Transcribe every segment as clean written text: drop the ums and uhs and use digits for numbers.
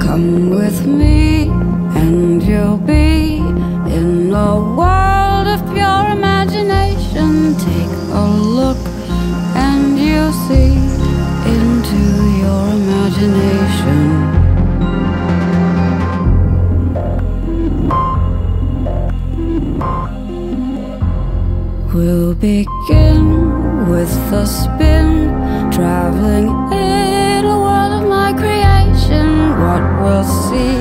Come with me and you'll be in a world of pure imagination. Take a look and you'll see into your imagination. We'll begin with the spin, traveling in a world of my creation. What we'll see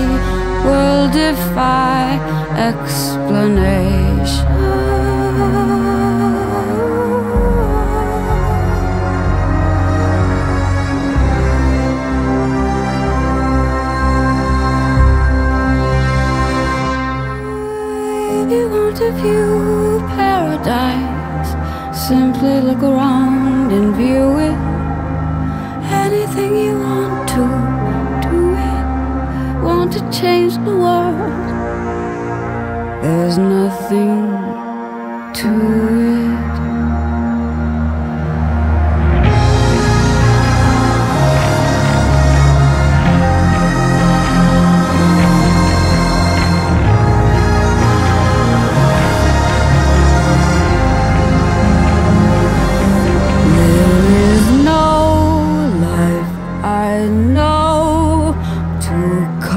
will defy explanation. If you want to view paradise, simply look around and view it. Anything you want to, do it. Want to change the world? There's nothing to it.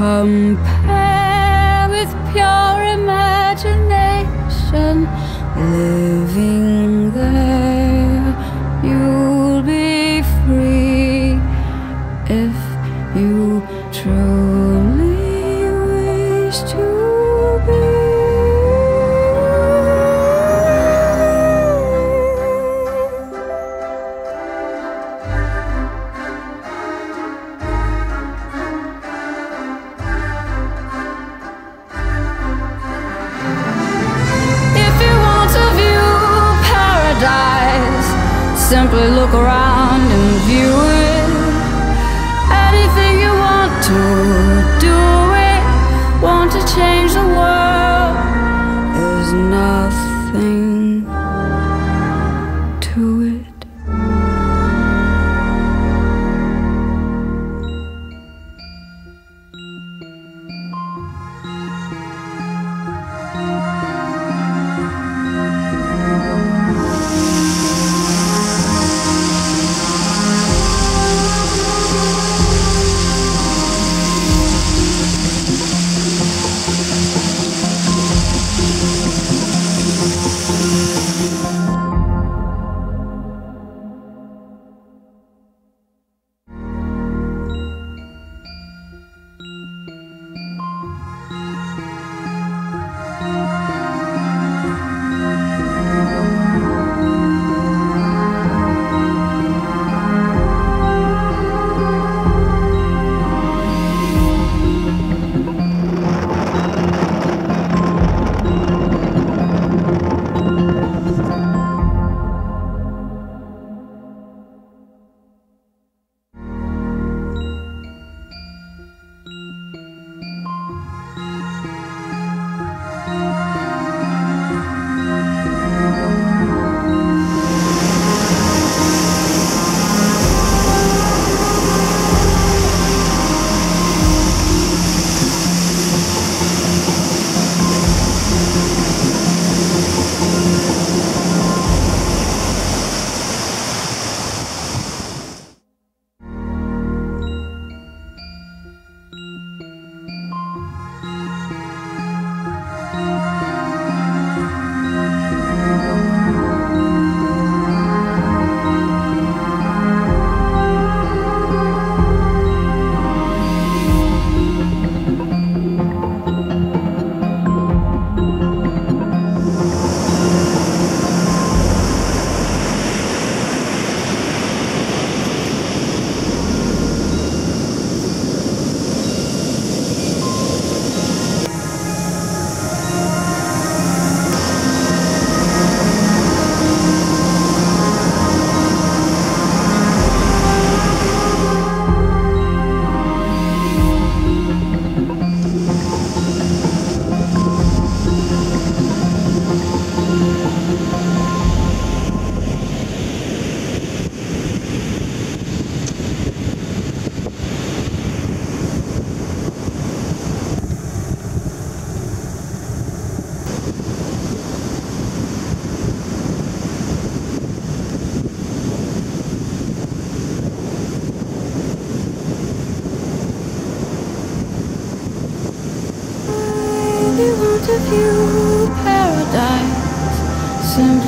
Compare with pure imagination. Living there, you'll be free if you truly wish to be. Simply look around and view it. Anything you want to, do it. Want to change the world? There's nothing to it.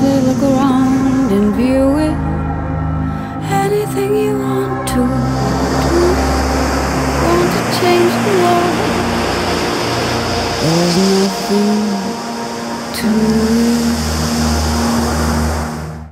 simply look around and view it. Anything you want to do. Want to change the world. There's nothing to